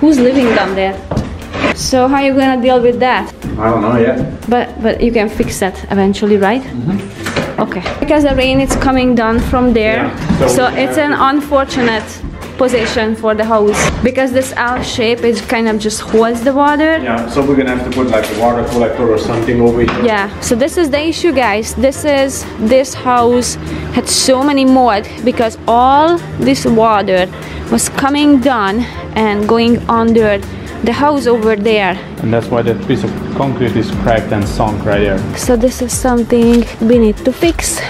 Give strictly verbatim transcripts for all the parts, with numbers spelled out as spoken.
Who's living down there? So how are you gonna deal with that? I don't know yet. But but you can fix that eventually, right? Mm-hmm. Okay. Because the rain is coming down from there, yeah, so, so it's an unfortunate position for the house because this L shape is kind of just holds the water. Yeah, so we're gonna have to put like a water collector or something over here. Yeah, so this is the issue, guys. This is this house had so many mold because all this water was coming down and going under the house over there, and that's why that piece of concrete is cracked and sunk right here. So this is something we need to fix.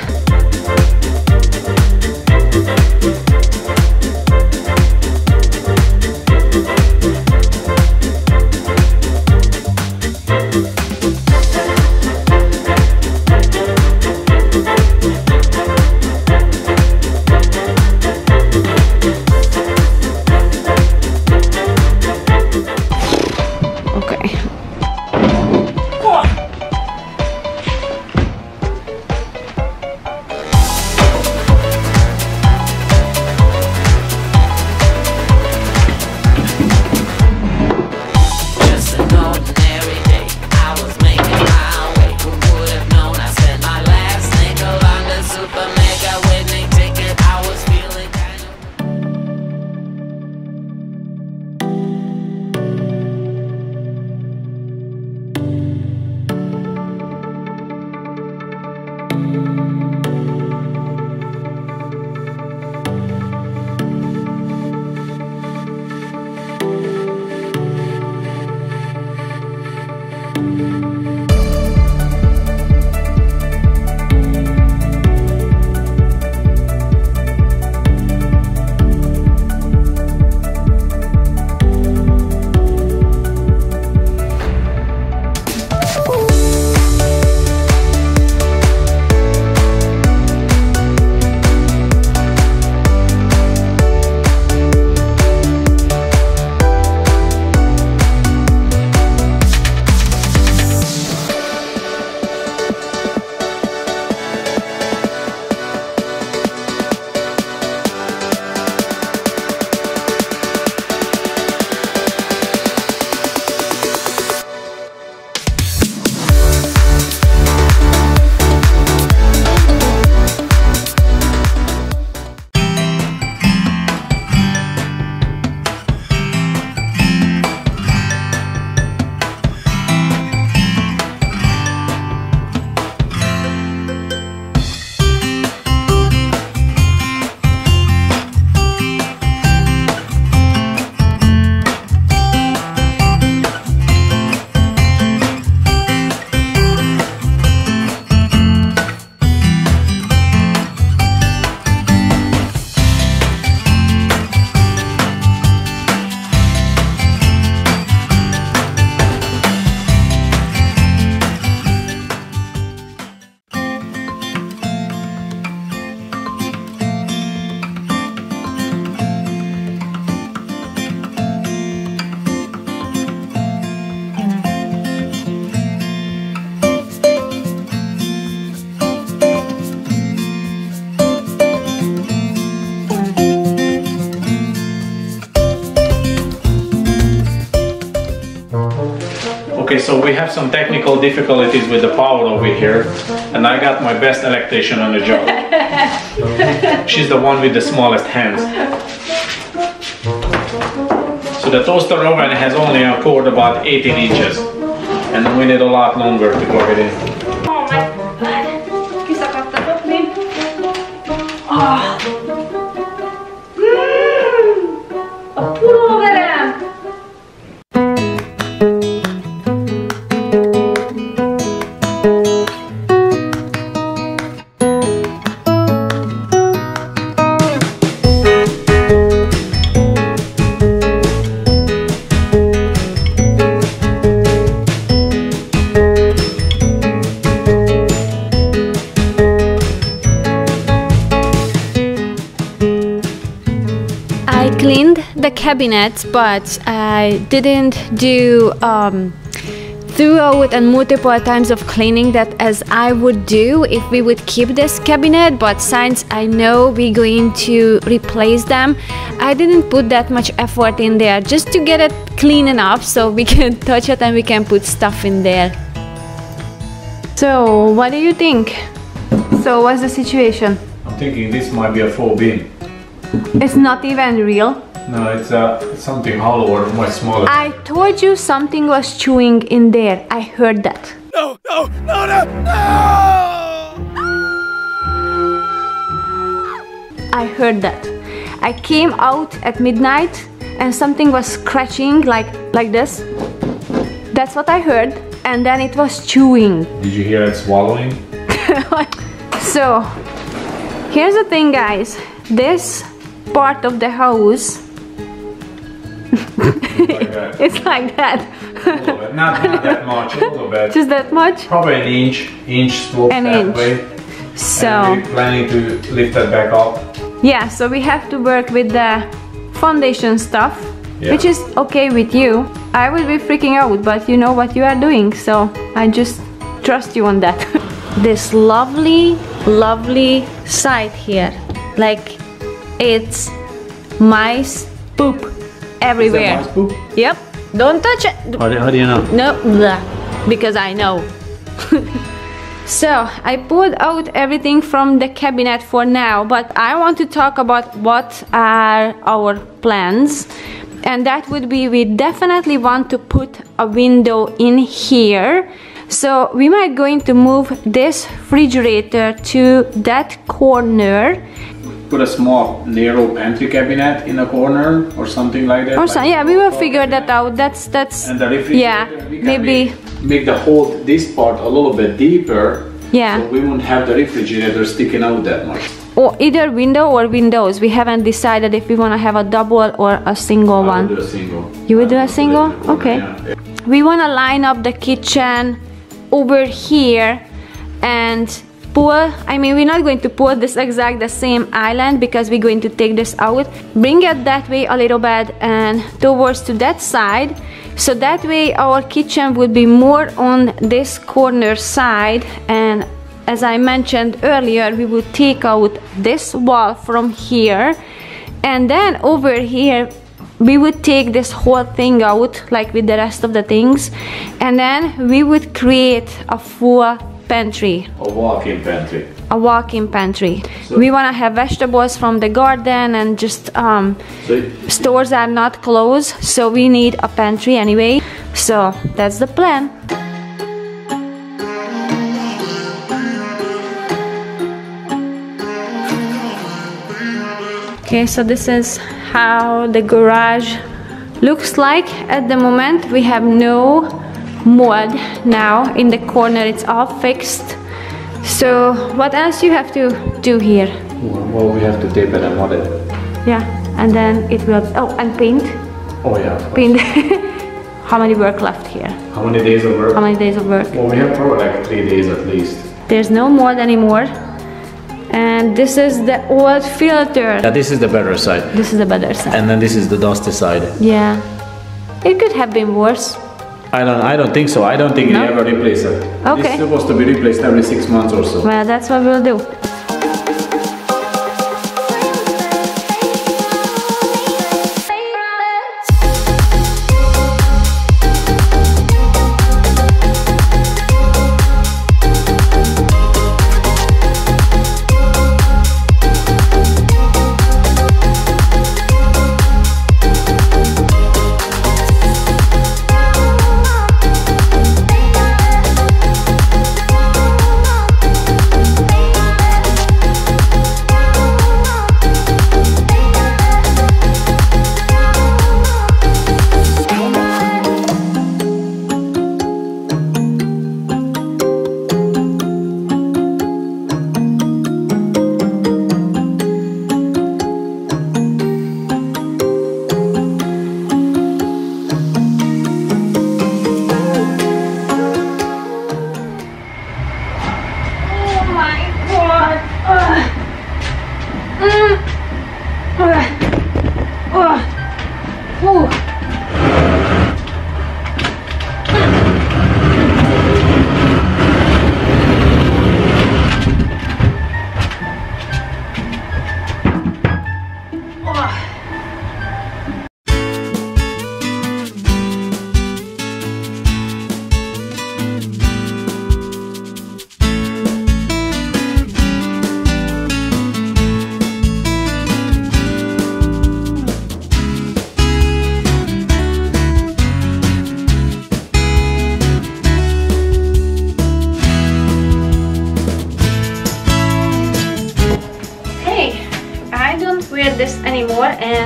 Okay, so we have some technical difficulties with the power over here, and I got my best electrician on the job. She's the one with the smallest hands. So the toaster oven has only a cord about eighteen inches, and we need a lot longer to cook it in. Oh my God! Kisa kapta kapni. Ah. Cabinets, but I didn't do um, throw it and multiple times of cleaning that as I would do if we would keep this cabinet, but since I know we're going to replace them, I didn't put that much effort in there just to get it clean enough so we can touch it and we can put stuff in there. So what do you think? So what's the situation? I'm thinking this might be a full bin. It's not even real. No, it's uh, something hollow or much smaller. I told you something was chewing in there. I heard that. No, no, no, no, no! I heard that. I came out at midnight and something was scratching like, like this. That's what I heard. And then it was chewing. Did you hear it swallowing? So, here's the thing, guys. This part of the house like it's like that. A little bit. Not, not that much, a little bit. Just that much? Probably an inch, inch slope an that inch. way. So and we're planning to lift that back up. Yeah, so we have to work with the foundation stuff, yeah. Which is okay with you. I would be freaking out, but you know what you are doing, so I just trust you on that. This lovely, lovely side here, like it's mice poop. Everywhere. Is that mouse poop? Yep. Don't touch it. How do, how do you know? No, blah, because I know. So I pulled out everything from the cabinet for now, but I want to talk about what are our plans, and that would be we definitely want to put a window in here. So we might going to move this refrigerator to that corner. Put a small narrow pantry cabinet in a corner or something like that. Or some, like yeah, we will figure cabinet. that out. That's that's. And the refrigerator, yeah, we can maybe make, make the whole this part a little bit deeper. Yeah. So we won't have the refrigerator sticking out that much. Or either window or windows. We haven't decided if we want to have a double or a single I one. Will do a single. You will do a single? Do okay. Yeah. We want to line up the kitchen over here and. I mean, we're not going to pull this exact the same island because we're going to take this out, bring it that way a little bit and towards to that side, so that way our kitchen would be more on this corner side. And as I mentioned earlier, we would take out this wall from here, and then over here we would take this whole thing out like with the rest of the things, and then we would create a full pantry. A walk-in pantry. A walk-in pantry. So we want to have vegetables from the garden and just um, so stores are not closed, so we need a pantry anyway. So that's the plan. Okay, so this is how the garage looks like at the moment. We have no mold now in the corner, it's all fixed. So what else you have to do here? Well, we have to tape it and mod it. Yeah, and then it will, oh, and paint. Oh yeah, paint. How many work left here? How many days of work? How many days of work? Well, we have probably like three days at least. There's no mold anymore. And this is the old filter. Yeah, this is the better side. This is the better side. And then this is the dusty side. Yeah, it could have been worse. I don't, I don't think so. I don't think no. They ever replace it. Okay. It's supposed to be replaced every six months or so. Well, that's what we'll do.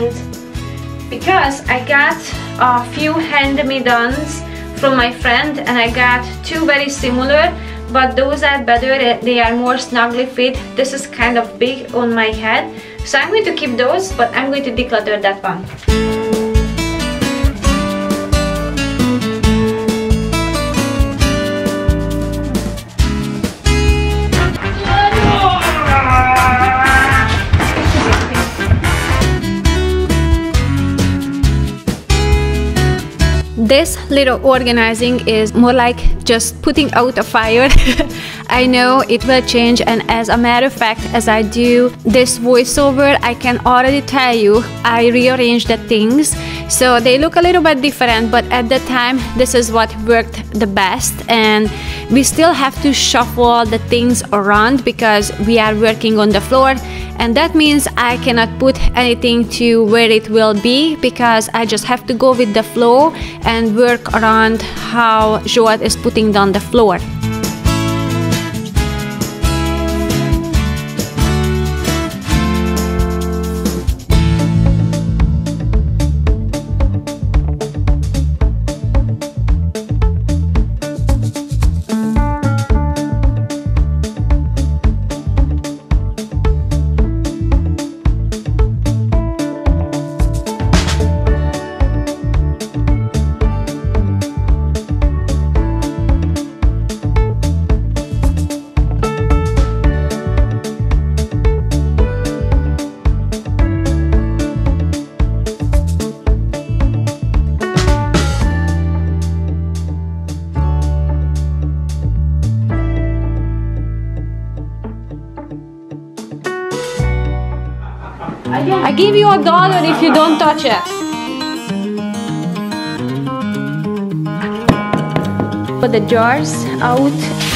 and because I got a few hand-me-downs from my friend, and I got two very similar, but those are better, they are more snugly fit. This is kind of big on my head, so I'm going to keep those, but I'm going to declutter that one. This little organizing is more like just putting out a fire. I know it will change, and as a matter of fact, as I do this voiceover, I can already tell you I rearranged the things so they look a little bit different, but at the time this is what worked the best, and we still have to shuffle the things around because we are working on the floor, and that means I cannot put anything to where it will be because I just have to go with the flow and work around how Zsolt is putting down the floor. I give you a dollar if you don't touch it. Put the jars out.